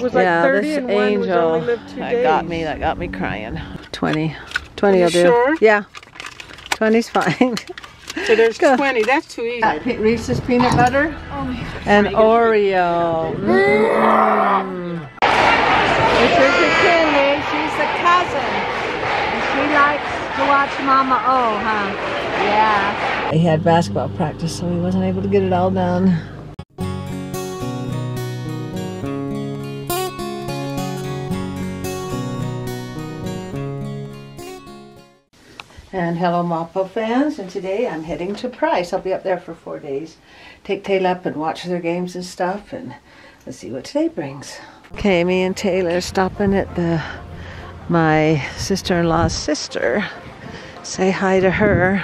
was like 30 and one was only lived 2 days. That got me crying. 20 will do. Sure? Yeah, 20's fine. So there's 20, that's too easy. Reese's peanut butter and Oreo. This is a Kinley, she's a cousin. And she likes to watch Momma O, huh? Yeah. He had basketball practice, so he wasn't able to get it all done. And hello Moppo fans, and today I'm heading to Price. I'll be up there for 4 days. Take Tayla up and watch their games and stuff, and let's see what today brings. Okay, me and Tayla are stopping at my sister-in-law's sister. Say hi to her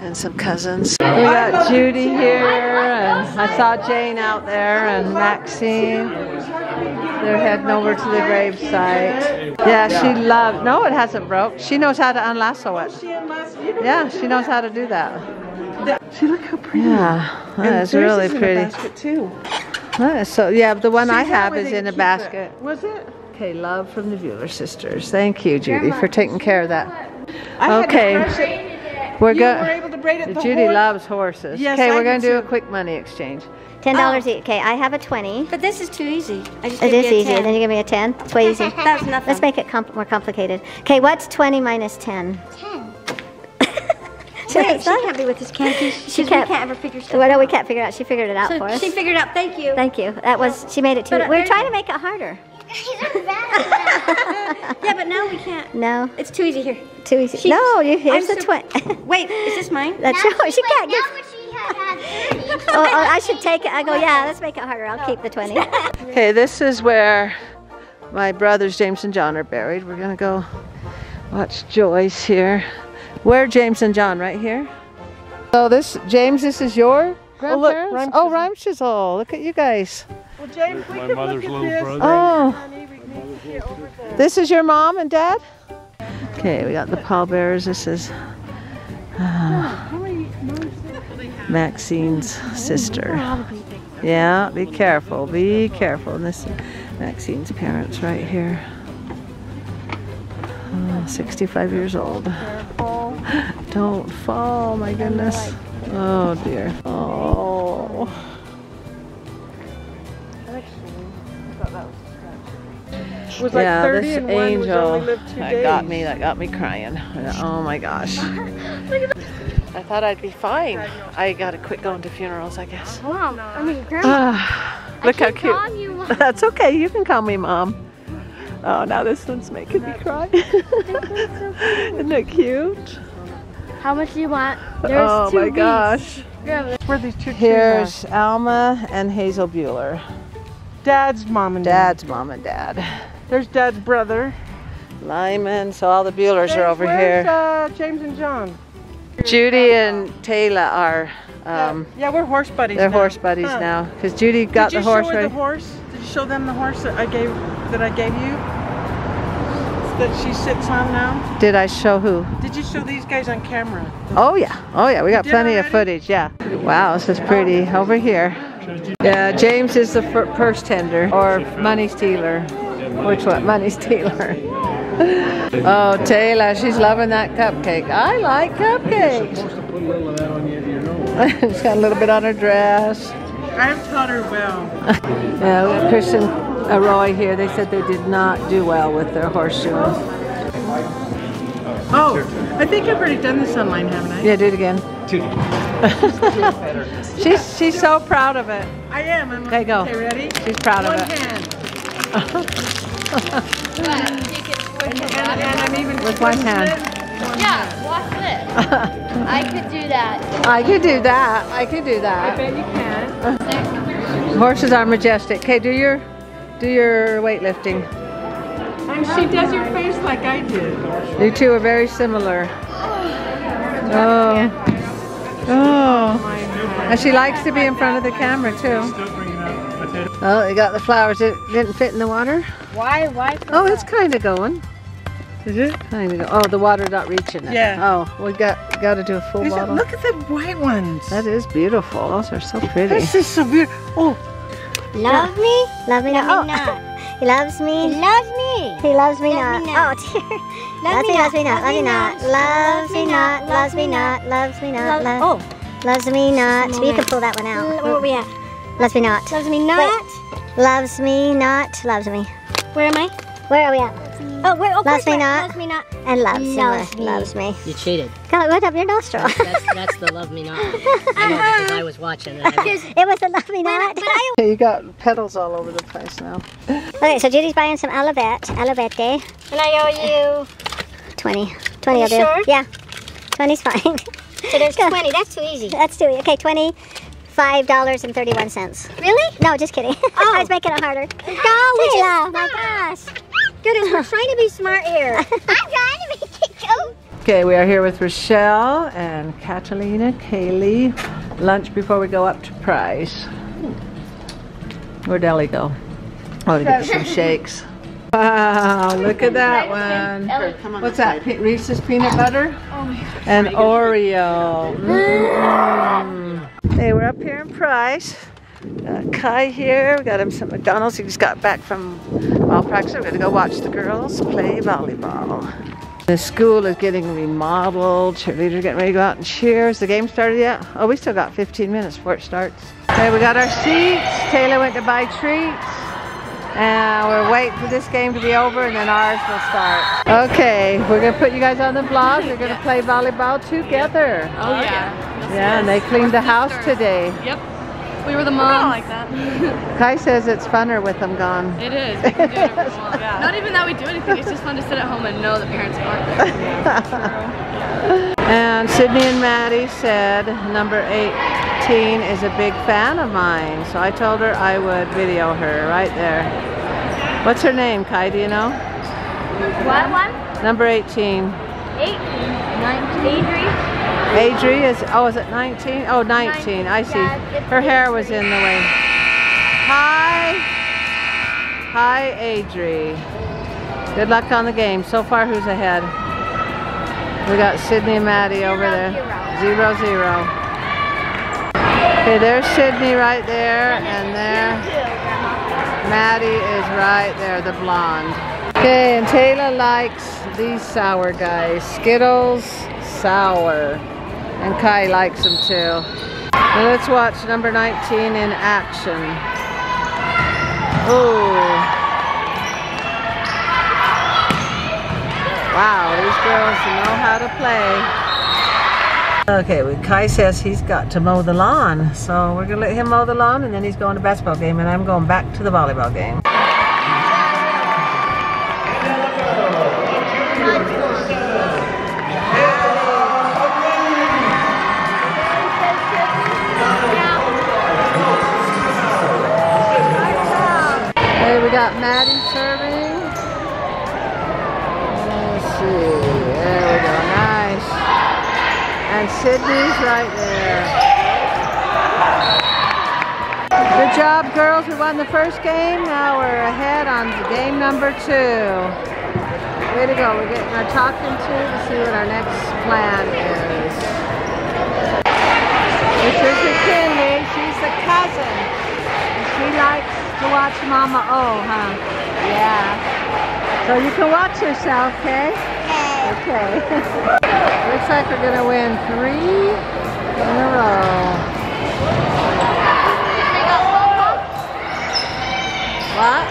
and some cousins. We got Judy here, and I saw Jane out there, and Maxine. They're heading over to the gravesite. Yeah, she loved, no it hasn't broke. She knows how to unlasso it. Yeah, she knows how to do that. See, look how pretty. Yeah, that's really pretty. So yeah, the one I have is in a basket. Was it? Okay, love from the Buhler sisters. Thank you, Judy, for taking care of that. Okay. We're going. Judy loves horses. Yes, okay, we're going to do a quick money exchange. $10 each. Okay, I have a 20. But this is too easy. I just it is easy. And then you give me a 10. It's way easy. That's nothing. Let's make it more complicated. Okay, what's 20 minus 10? 10. Wait, she can't be with us, can she? We can't ever figure stuff out. Well, no, we can't figure it out. She figured it out for us. She figured it out. Thank you. Thank you. That was. She made it too. We're trying to make it harder. Yeah, but now we can't. No. It's too easy here. Too easy. She's, no, here's the 20. Wait, is this mine? That's yours. She can't get. I should take it. I go, yeah, let's make it harder. I'll keep the 20. Okay, this is where my brothers James and John are buried. We're going to go watch Joyce here. Where James and John? Right here? So this, James, this is your grandparents? Oh, Reimschiissel. Oh, look at you guys. Well, James, my mother's little brother. Oh, this is your mom and dad? Okay, we got the pallbearers. This is Maxine's sister. Yeah, be careful, be careful. And this is Maxine's parents right here. 65 years old. Don't fall, my goodness. Oh dear. Oh. Was like 30 this and angel only lived 2 days. That got me crying. Oh my gosh. I thought I'd be fine. I gotta quit going to funerals, I guess. Mom, I mean, look how cute. You, that's okay. You can call me Mom. Oh, now this one's making me cry. Isn't it cute? How much do you want? There's oh my gosh. Where these two Here's Alma and Hazel Buhler. Dad's mom and dad. Dad's mom and dad. There's Dad's brother. Lyman, so all the Buhlers are over here. James and John. Judy and Tayla are... yeah, we're horse buddies now. They're horse buddies now. Because Judy got the horse right. Did you show her the horse? Did you show them the horse that I gave you? That she sits on now? Did I show who? Did you show these guys on camera? Oh yeah. Oh yeah, we got plenty of footage, yeah. Wow, this is pretty. Over here. Yeah, James is the purse tender, or money stealer. Which one? Money stealer. Oh, Tayla, she's loving that cupcake. I like cupcakes. You're supposed to put a little of that on the end of your nose. She's got a little bit on her dress. I've taught her well. Yeah, we got Chris and Roy here. They said they did not do well with their horseshoeing. Oh, I think I've already done this online, haven't I? Yeah, do it again. she's so proud of it. I am. Okay, go. Okay, ready? She's proud of it. With one hand. Yeah, watch this. I could do that. I could do that. I could do that. I bet you can. Horses are majestic. Okay, do your weightlifting. And she does your face like I do. You two are very similar. Oh. Oh, and she likes to be in front of the camera too. Oh, they got the flowers. It didn't fit in the water. Why? Why? Oh, it's kind of going. Is it? Kind of. Oh, the water's not reaching it. Yeah. Oh, we got to do a full bottle. Look at the white ones. That is beautiful. Those are so pretty. This is so beautiful. Oh, Love me? Love me not. Oh. He loves me. He loves me. He loves me not. Oh dear. Loves me not. Loves me not. Loves me not. Loves me not. Loves me not. Loves me not. Loves me not. You can pull that one out. Where are we at? Loves me not. Loves me not. Loves me not. Loves me. Where am I? Where are we at? Oh, where? Oh, loves me not. Loves me not. And loves me. You cheated. God, went up your nostril. That's the love me not. I know because I was watching it. It was the love me not. Hey, you got petals all over the place now. Okay, so Judy's buying some aloe verde. And I owe you 20 I'll do. Sure? Yeah, 20's fine. So there's 20. That's too easy. That's too easy. Okay, $25.31. Really? No, just kidding. Oh. I was making it harder. Tayla, my gosh. Goodness, we're trying to be smart here. I'm trying to make it go. Okay, we are here with Rochelle and Catalina, Kaylee. Lunch before we go up to Price. Where'd Ellie go? Oh, to get some shakes. Wow, look at that one. What's that? Reese's peanut butter? Oh my gosh. And Oreo. Mm-hmm. Hey, we're up here in Price. Got Kai here. We got him some McDonald's. He just got back from ball practice. We're going to go watch the girls play volleyball. The school is getting remodeled. Cheerleaders are getting ready to go out and cheer. Has the game started yet? Oh, we still got 15 minutes before it starts. Okay, we got our seats. Tayla went to buy treats. And we're waiting for this game to be over and then ours will start. Okay, we're going to put you guys on the blog. We're going to play volleyball together. Oh, yeah. Yeah, and they cleaned the house today. Yep. We were the moms. Like that. Kai says it's funner with them gone. It is. We can do it if we want. Yeah. Not even that we do anything. It's just fun to sit at home and know the parents aren't there. Yeah. And Sydney and Maddie said number 18 is a big fan of mine, so I told her I would video her right there. What's her name, Kai? Do you know? What one? Number 18. 18. Adri is, oh, is it 19? Oh, 19, I see. Her hair was in the way. Hi, Adri. Good luck on the game. So far, who's ahead? We got Sydney and Maddie over there. 0-0. Okay, there's Sydney right there, and there. Maddie is right there, the blonde. Okay, and Tayla likes these sour guys. Skittles, sour. And Kai likes them too. Now let's watch number 19 in action. Ooh. Wow, these girls know how to play. Okay, well, Kai says he's got to mow the lawn. So we're going to let him mow the lawn and then he's going to the basketball game and I'm going back to the volleyball game. We got Maddie serving. Let's see. There we go. Nice. And Sydney's right there. Good job, girls. We won the first game. Now we're ahead on game number 2. Way to go. We're getting our talking to see what our next plan is. This is Cindy. She's a cousin. She likes to watch Momma O, huh? Yeah. So you can watch yourself, okay? Okay. Looks like we're gonna win 3 in a row. What?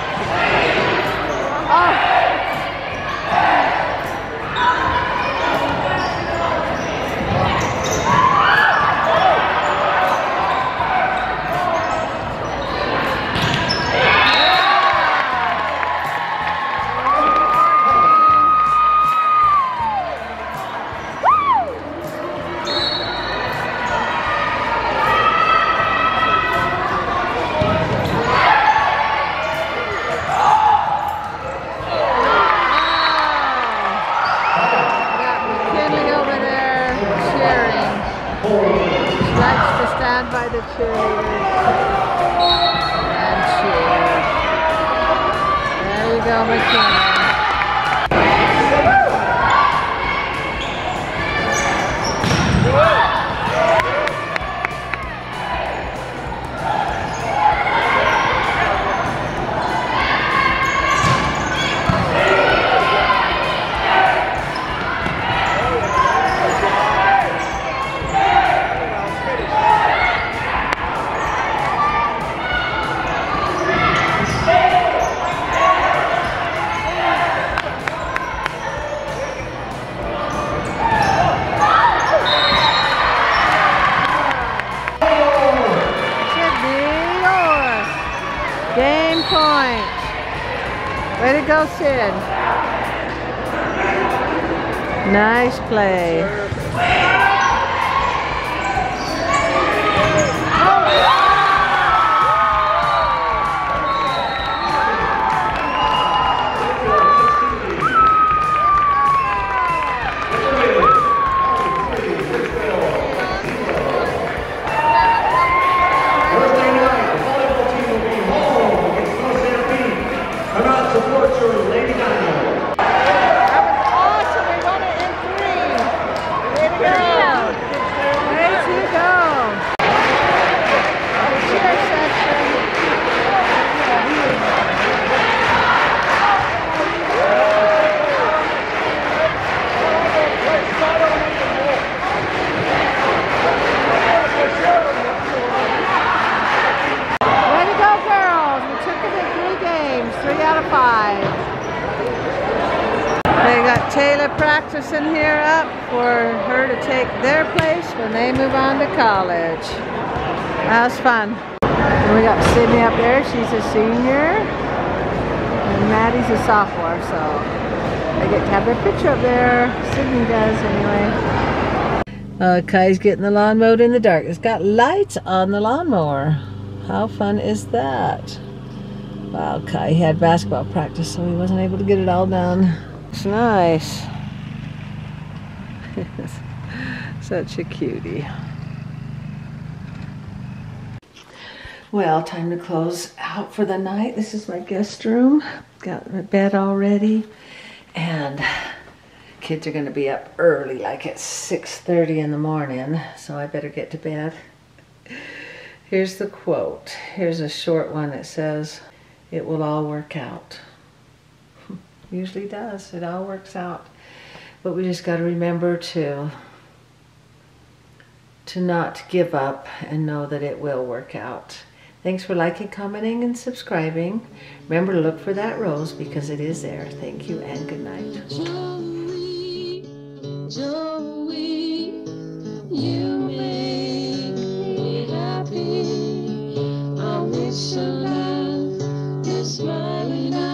point. Way to go, Sid. Nice play. Tayla practicing here up for her to take their place when they move on to college. That was fun. And we got Sydney up there. She's a senior. And Maddie's a sophomore, so they get to have their picture up there. Sydney does, anyway. Kai's getting the lawn mowed in the dark. It's got lights on the lawnmower. How fun is that? Wow, Kai had basketball practice, so he wasn't able to get it all done. It's nice. Such a cutie. Well, time to close out for the night. This is my guest room. Got my bed all ready. And kids are going to be up early, like at 6:30 in the morning. So I better get to bed. Here's the quote. Here's a short one that says, "It will all work out." Usually does. It all works out. But we just got to remember to not give up and know that it will work out. Thanks for liking, commenting, and subscribing. Remember to look for that rose because it is there. Thank you and good night. Joey, you make me happy. I wish your love is smiling eyes.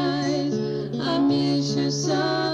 Your side.